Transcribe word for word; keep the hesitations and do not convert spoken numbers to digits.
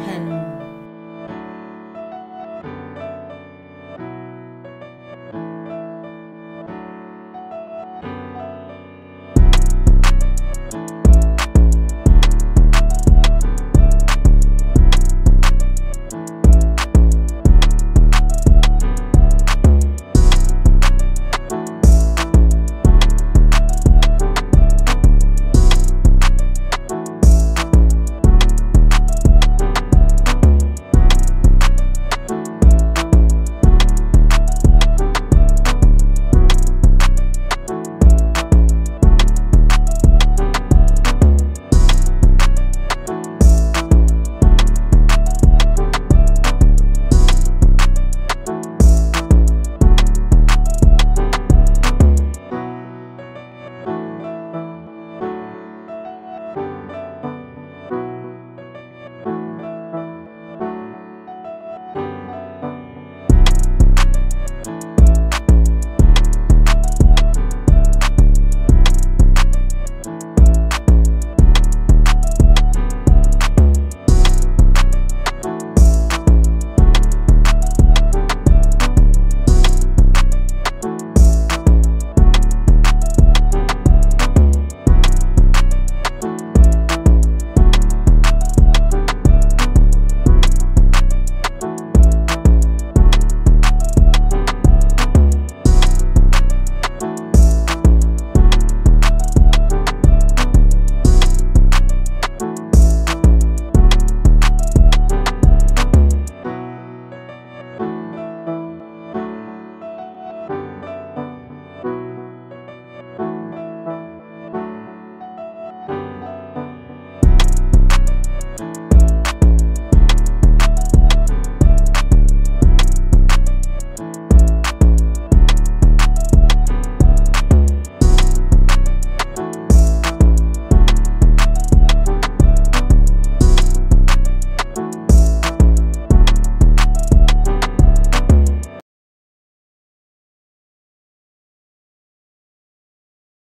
很